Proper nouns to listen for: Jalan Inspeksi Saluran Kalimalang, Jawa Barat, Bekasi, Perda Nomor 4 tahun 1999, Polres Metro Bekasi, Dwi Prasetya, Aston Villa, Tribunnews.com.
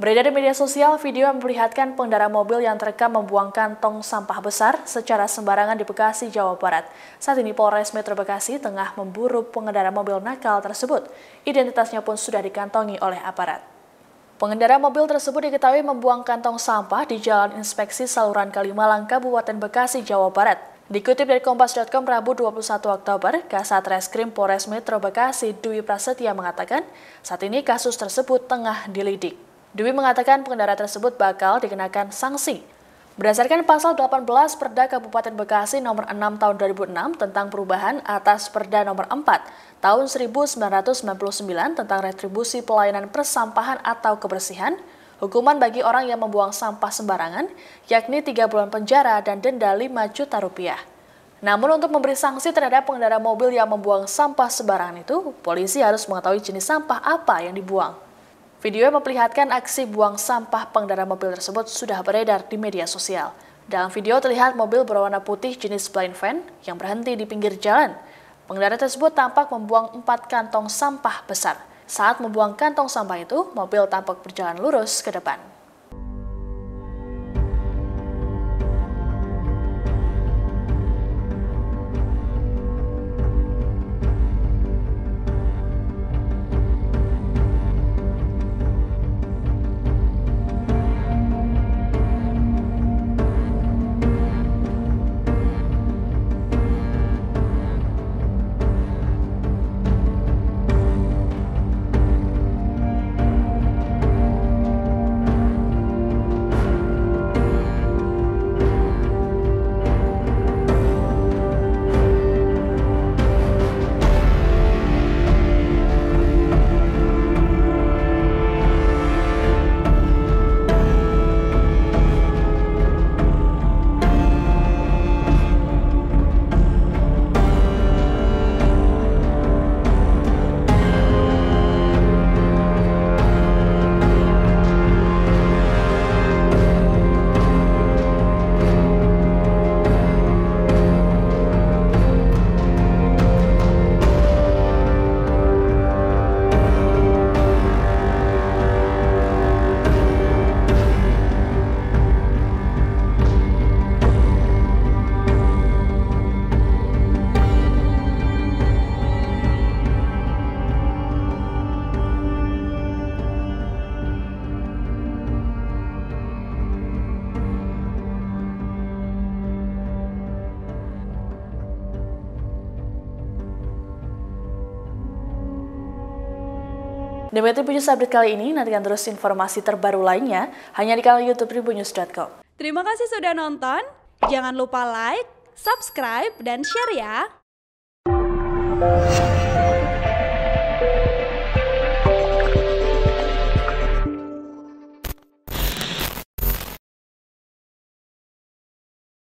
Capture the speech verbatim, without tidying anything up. Beredar di media sosial, video yang memperlihatkan pengendara mobil yang terekam membuangkan tong sampah besar secara sembarangan di Bekasi, Jawa Barat. Saat ini Polres Metro Bekasi tengah memburu pengendara mobil nakal tersebut. Identitasnya pun sudah dikantongi oleh aparat. Pengendara mobil tersebut diketahui membuangkan tong sampah di Jalan Inspeksi Saluran Kalimalang, Kabupaten Bekasi, Jawa Barat. Dikutip dari kompas dot com Rabu dua puluh satu Oktober, Kasat Reskrim Polres Metro Bekasi Dwi Prasetya mengatakan saat ini kasus tersebut tengah dilidik. Dwi mengatakan pengendara tersebut bakal dikenakan sanksi. Berdasarkan pasal delapan belas Perda Kabupaten Bekasi Nomor enam tahun dua ribu enam tentang perubahan atas Perda Nomor empat tahun seribu sembilan ratus sembilan puluh sembilan tentang retribusi pelayanan persampahan atau kebersihan, hukuman bagi orang yang membuang sampah sembarangan, yakni tiga bulan penjara dan denda lima juta rupiah. Namun untuk memberi sanksi terhadap pengendara mobil yang membuang sampah sembarangan itu, polisi harus mengetahui jenis sampah apa yang dibuang. Video yang memperlihatkan aksi buang sampah pengendara mobil tersebut sudah beredar di media sosial. Dalam video terlihat mobil berwarna putih jenis blind van yang berhenti di pinggir jalan. Pengendara tersebut tampak membuang empat kantong sampah besar. Saat membuang kantong sampah itu, mobil tampak berjalan lurus ke depan. Demikian Tribunnews update kali ini, nantikan terus informasi terbaru lainnya hanya di kanal YouTube Tribunnews dot com. Terima kasih sudah nonton, jangan lupa like, subscribe, dan share ya!